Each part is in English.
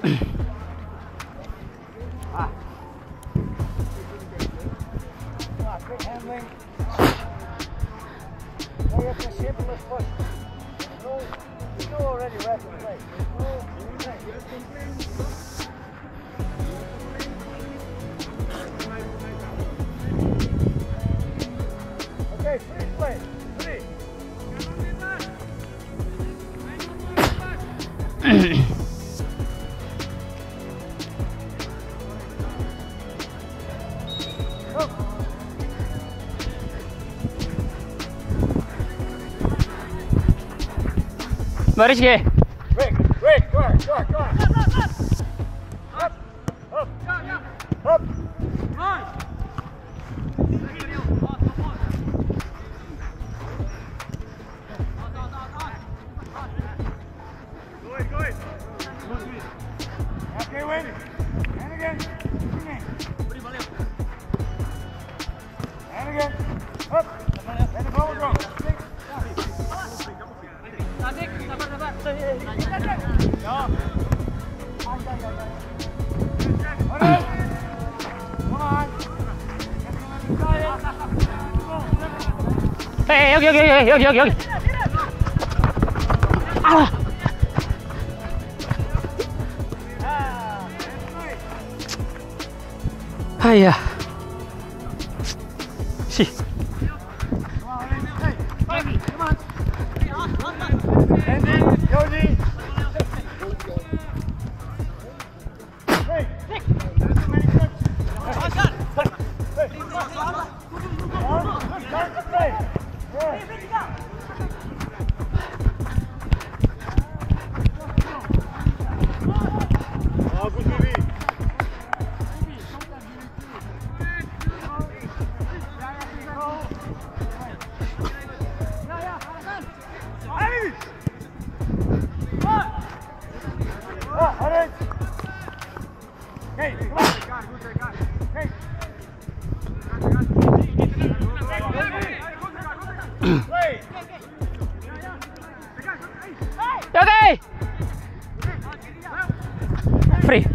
Great handling. Lay up the ship and let's push. It's all already wrapped in place. Okay, free play. Free. Marichke. Rick, go on. Up. Up. Go ahead. Okay, win. And again. And again. Up. And the ball will go. Hey, okay. Ah. Hiya. See. Okay. Free. Bang.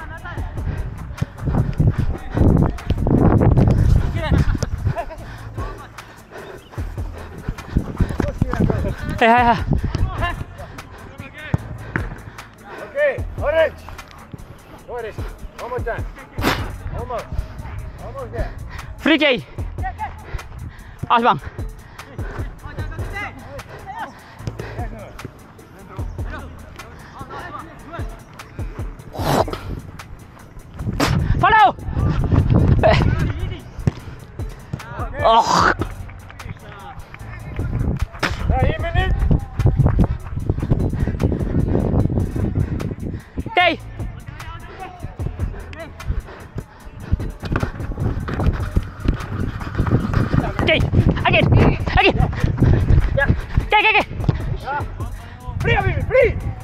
Okay, orange. One more time. Almost there. Free K. Ashbang. Follow. Oh. Okay. Free.